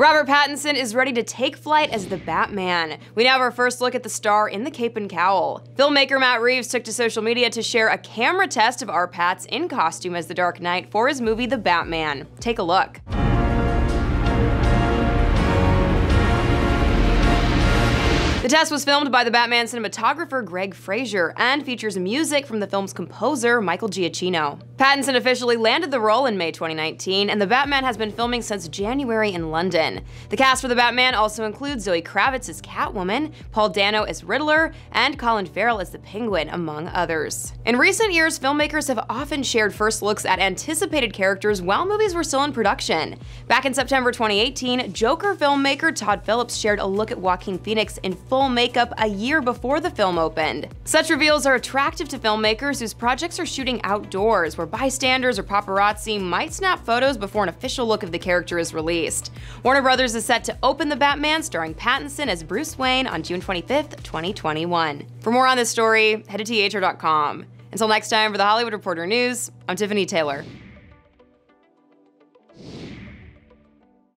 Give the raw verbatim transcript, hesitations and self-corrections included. Robert Pattinson is ready to take flight as the Batman. We now have our first look at the star in the cape and cowl. Filmmaker Matt Reeves took to social media to share a camera test of our Pats in costume as the Dark Knight for his movie The Batman. Take a look. The test was filmed by the Batman cinematographer Greg Fraser and features music from the film's composer Michael Giacchino. Pattinson officially landed the role in May twenty nineteen, and the Batman has been filming since January in London. The cast for the Batman also includes Zoe Kravitz as Catwoman, Paul Dano as Riddler, and Colin Farrell as the Penguin, among others. In recent years, filmmakers have often shared first looks at anticipated characters while movies were still in production. Back in September twenty eighteen, Joker filmmaker Todd Phillips shared a look at Joaquin Phoenix in full makeup a year before the film opened. Such reveals are attractive to filmmakers whose projects are shooting outdoors, where bystanders or paparazzi might snap photos before an official look of the character is released. Warner Brothers is set to open The Batman, starring Pattinson as Bruce Wayne, on June twenty-fifth, twenty twenty-one. For more on this story, head to T H R dot com. Until next time, for The Hollywood Reporter News, I'm Tiffany Taylor.